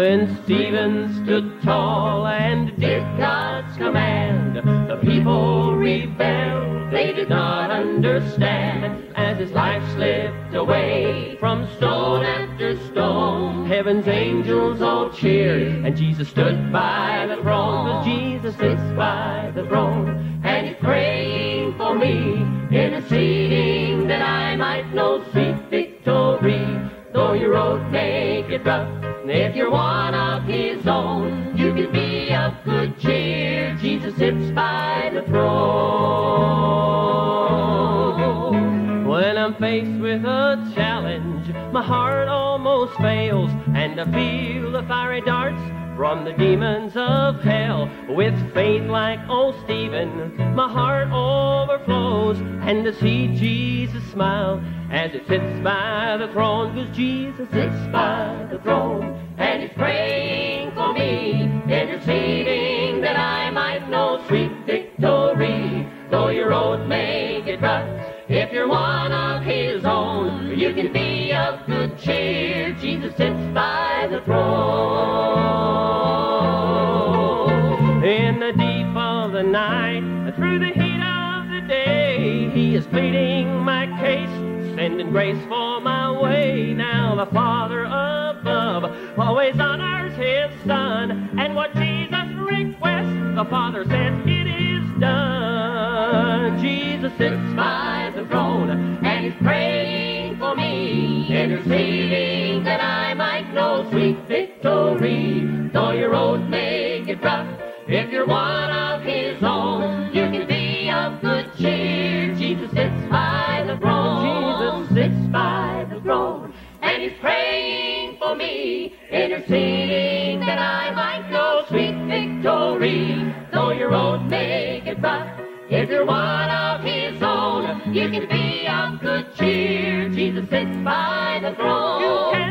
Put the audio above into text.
When Stephen stood tall and did God's command, the people rebelled, they did not understand. As his life slipped away from stone after stone, heaven's angels all cheered, and Jesus stood by the throne. Jesus sits by the throne, and he's praying for me, interceding that I might know sweet victory. Though your road may get rough, if you're one of his own, you can be of good cheer. Jesus sits by the throne. When I'm faced with a challenge, my heart almost fails, and I feel the fiery darts from the demons of hell. With faith like old Stephen, my heart overflows, and I see Jesus smile as it sits by the throne. 'Cause Jesus sits by the throne, and he's praying for me, interceding that I might know sweet victory. Though your road may get rough, if you're one of his own, you can be of good cheer. Jesus sits by the throne. In the deep of the night, through the heat of the day, he is pleading my case, sending grace for my way. Now the Father above always honors his Son, and what Jesus requests, the Father says it is done. Jesus sits by the throne, and he's praying for me, interceding that I might know sweet victory. Though your road may get rough, if you're one of his own, you can be of good cheer. Jesus sits by the throne. Sits by the throne, and he's praying for me, interceding that I might know sweet victory. Though your road may get rough, if you're one of his own, you can be of good cheer. Jesus sits by the throne.